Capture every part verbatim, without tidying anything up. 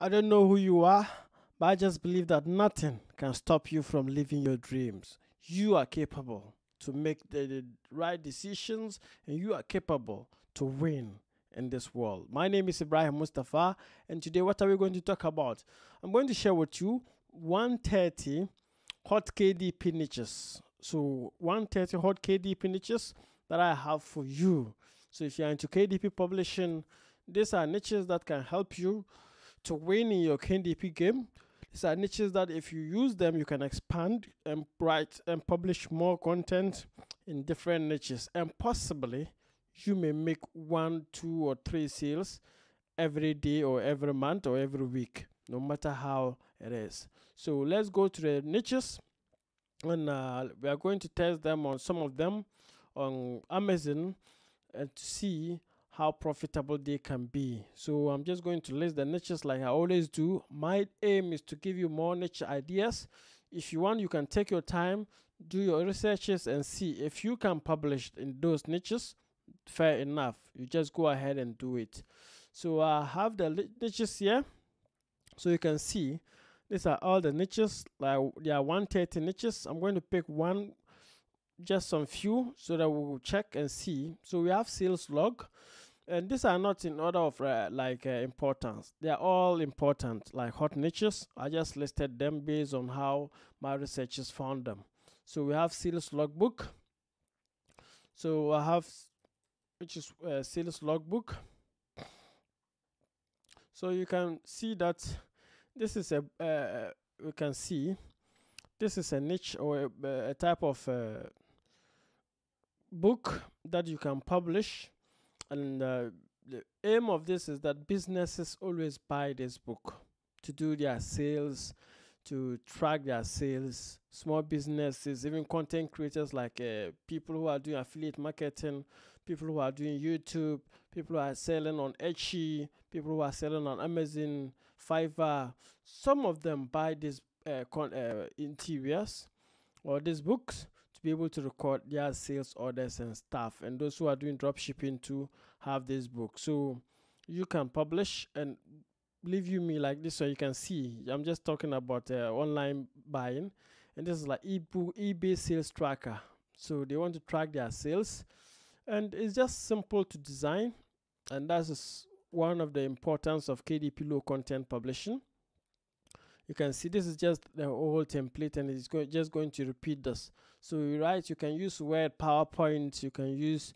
I don't know who you are, but I just believe that nothing can stop you from living your dreams. You are capable to make the, the right decisions, and you are capable to win in this world. My name is Ibrahim Mustapha, and today what are we going to talk about? I'm going to share with you one hundred thirty hot K D P niches. So one hundred thirty hot K D P niches that I have for you. So if you're into K D P publishing, these are niches that can help you to win in your K D P game. These are niches that if you use them, you can expand and write and publish more content in different niches. And possibly you may make one, two or three sales every day or every month or every week, no matter how it is. So let's go to the niches, and uh, we are going to test them on some of them on Amazon and to see how profitable they can be. So I'm just going to list the niches like I always do. My aim is to give you more niche ideas. If you want, you can take your time, do your researches and see if you can publish in those niches. Fair enough, you just go ahead and do it. So I uh, have the niches here, so you can see these are all the niches. Like there are one hundred thirty niches. I'm going to pick one, just some few, so that we will check and see. So we have sales log, and these are not in order of uh, like uh, importance. They are all important, like hot niches. I just listed them based on how my researchers found them. So we have sales logbook. So I have, which is uh, sales logbook. So you can see that this is a uh, we can see this is a niche or a, a type of uh, book that you can publish, and uh, the aim of this is that businesses always buy this book to do their sales, to track their sales. Small businesses, even content creators, like uh, people who are doing affiliate marketing, people who are doing YouTube, people who are selling on Etsy, people who are selling on Amazon, Fiverr, some of them buy these uh, con uh, interiors or these books to be able to record their sales orders and stuff. And those who are doing drop shipping too have this book. So you can publish, and leave you me like this, so you can see I'm just talking about uh, online buying. And this is like ebook, eBay sales tracker. So they want to track their sales, and it's just simple to design, and that is one of the importance of K D P low content publishing. You can see this is just the whole template, and it's go just going to repeat this. So you write, you can use Word, PowerPoint, you can use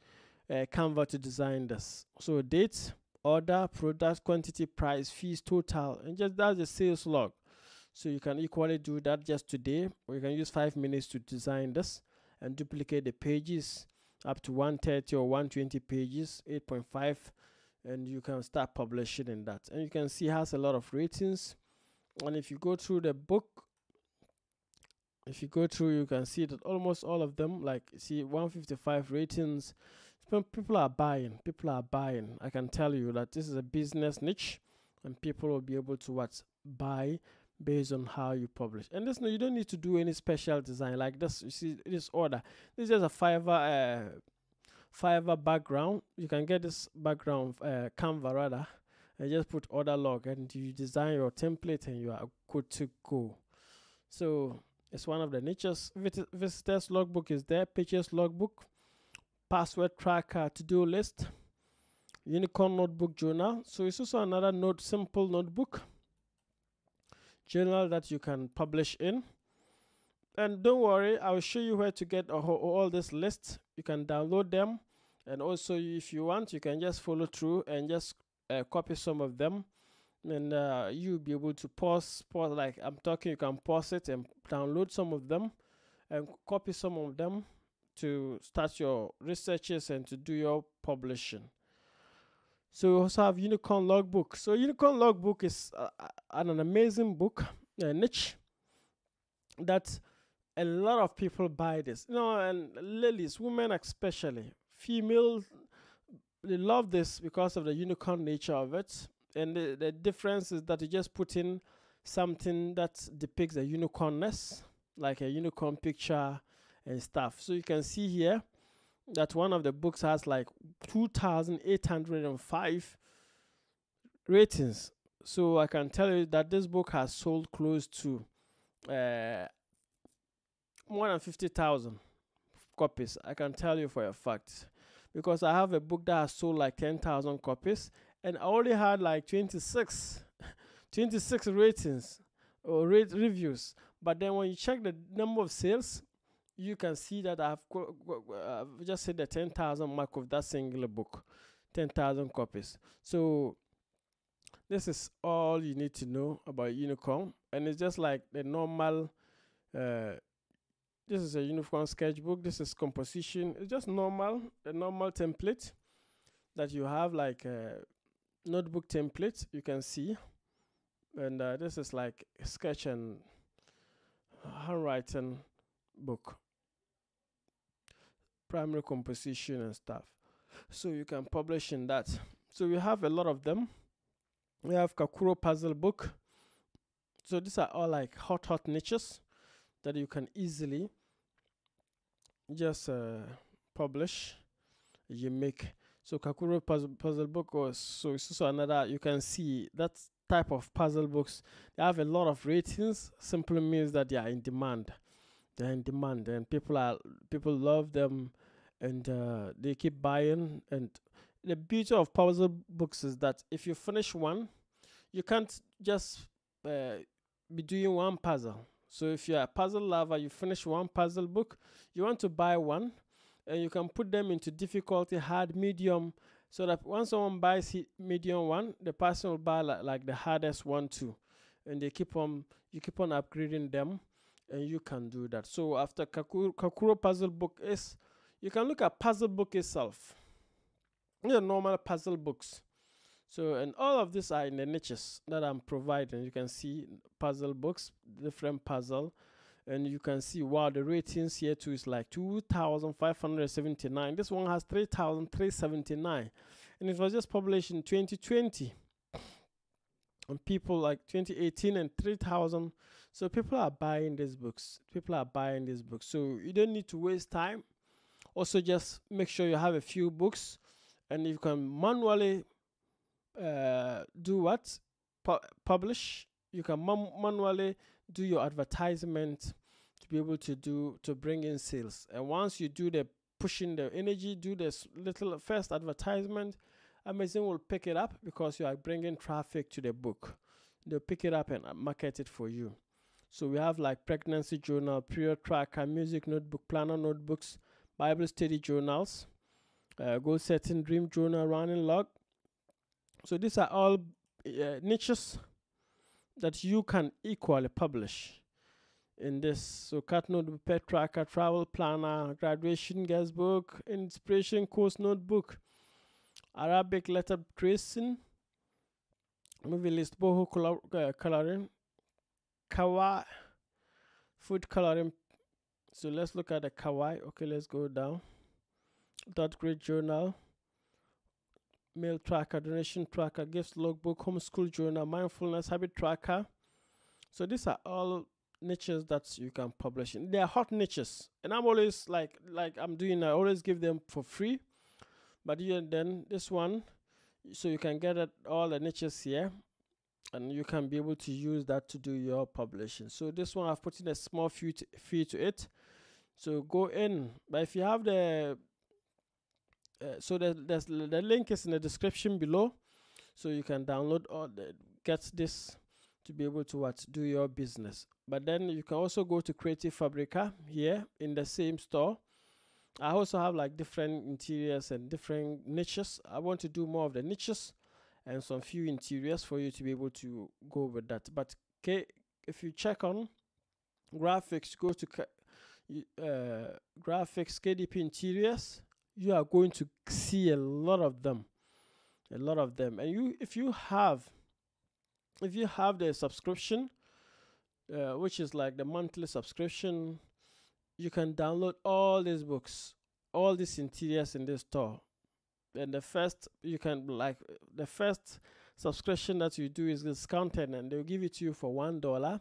uh, Canva to design this. So date, order, product, quantity, price, fees, total, and just that's the sales log. So you can equally do that just today. We can use five minutes to design this and duplicate the pages up to one hundred thirty or one hundred twenty pages, eight point five, and you can start publishing in that. And you can see it has a lot of ratings. And if you go through the book, if you go through, you can see that almost all of them, like see one fifty-five ratings. People are buying, people are buying. I can tell you that this is a business niche, and people will be able to what? Buy based on how you publish. And this, no, you don't need to do any special design like this. You see this order, this is a Fiverr uh, Fiverr background. You can get this background uh, Canva rather, and just put order log, and you design your template, and you are good to go. So it's one of the niches. Visitors logbook is there, pages logbook, password tracker, to-do list, unicorn notebook journal. So it's also another note, simple notebook journal that you can publish in. And don't worry, I will show you where to get all this list. You can download them, and also if you want, you can just follow through and just uh, copy some of them, and uh, you'll be able to pause, pause like I'm talking. You can pause it and download some of them and copy some of them to start your researches and to do your publishing. So we also have Unicorn Logbook. So Unicorn Logbook is uh, an, an amazing book, a niche that a lot of people buy this. You know, and ladies, women especially, females, they love this because of the unicorn nature of it. And the, the difference is that you just put in something that depicts a unicornness, like a unicorn picture and stuff. So you can see here that one of the books has like two thousand eight hundred and five ratings. So I can tell you that this book has sold close to uh, more than fifty thousand copies. I can tell you for a fact, because I have a book that has sold like ten thousand copies, and I only had like twenty-six ratings or rate reviews. But then when you check the number of sales, you can see that I've, I've just hit the ten thousand mark of that singular book, ten thousand copies. So this is all you need to know about Unicorn. And it's just like the normal, uh, this is a Unicorn sketchbook. This is composition. It's just normal, the normal template that you have, like a notebook template, you can see. And uh, this is like a sketch and handwriting book, primary composition and stuff. So you can publish in that. So we have a lot of them. We have Kakuro puzzle book. So these are all like hot hot niches that you can easily just uh, publish, you make. So Kakuro puzzle, puzzle book was, so it's also another, you can see that type of puzzle books, they have a lot of ratings. Simply means that they are in demand. They're in demand, and people are people love them, and uh, they keep buying. And the beauty of puzzle books is that if you finish one, you can't just uh, be doing one puzzle. So if you're a puzzle lover, you finish one puzzle book, you want to buy one, and you can put them into difficulty, hard, medium, so that once someone buys medium one, the person will buy li like the hardest one too, and they keep on you keep on upgrading them. And you can do that. So after Kakuro, Kakuro puzzle book is, you can look at puzzle book itself. These are normal puzzle books. So, and all of these are in the niches that I'm providing. You can see puzzle books, different puzzle. And you can see, wow, the ratings here too is like two thousand five hundred seventy-nine. This one has three thousand three hundred seventy-nine. And it was just published in twenty twenty. And people like twenty eighteen and three thousand. So people are buying these books. People are buying these books. So you don't need to waste time. Also, just make sure you have a few books, and you can manually uh, do what? Pu publish. You can man manually do your advertisement to be able to do to bring in sales. And once you do the pushing the energy, do this little first advertisement, Amazon will pick it up because you are bringing traffic to the book. They'll pick it up and market it for you. So we have like pregnancy journal, period tracker, music notebook, planner notebooks, Bible study journals, uh, goal setting, dream journal, running log. So these are all uh, niches that you can equally publish in this. So cat notebook, pet tracker, travel planner, graduation guestbook, inspiration course notebook, Arabic letter tracing, movie list, boho color, uh, coloring, kawaii, food coloring. So let's look at the kawaii. Okay, let's go down. Dot grid journal, mail tracker, donation tracker, gifts logbook, homeschool journal, mindfulness, habit tracker. So these are all niches that you can publish in. They are hot niches, and I'm always like like I'm doing. I always give them for free. But you, and then this one, so you can get at all the niches here, and you can be able to use that to do your publishing. So this one, I've put in a small fee to, fee to it. So go in. But if you have the, uh, so the, there's, the link is in the description below. So you can download or get this to be able to what, do your business. But then you can also go to Creative Fabrica here in the same store. I also have like different interiors and different niches. I want to do more of the niches and some few interiors for you to be able to go with that. But okay, if you check on graphics, go to uh, graphics, K D P interiors, you are going to see a lot of them, a lot of them. And you, if you have, if you have the subscription, uh, which is like the monthly subscription, you can download all these books, all these interiors in this store. And the first you can like the first subscription that you do is discounted, and they'll give it to you for one dollar.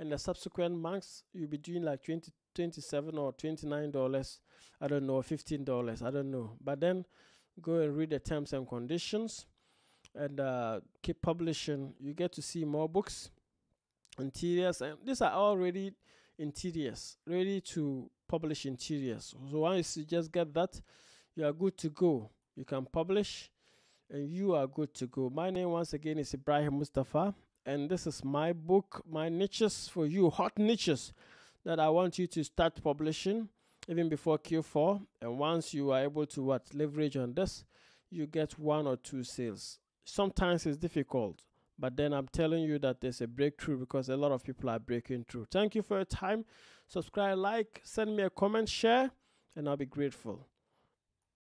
And the subsequent months you'll be doing like twenty, twenty-seven or twenty-nine dollars. I don't know, fifteen dollars. I don't know. But then go and read the terms and conditions, and uh, keep publishing. You get to see more books, interiors, and these are already interiors, ready to publish interiors. So once you just get that, you are good to go. You can publish and you are good to go. My name once again is Ibrahim Mustapha, and this is my book, my niches for you, hot niches that I want you to start publishing even before Q four. And once you are able to what leverage on this, you get one or two sales. Sometimes it's difficult, but then I'm telling you that there's a breakthrough because a lot of people are breaking through. Thank you for your time. Subscribe, like, send me a comment, share, and I'll be grateful.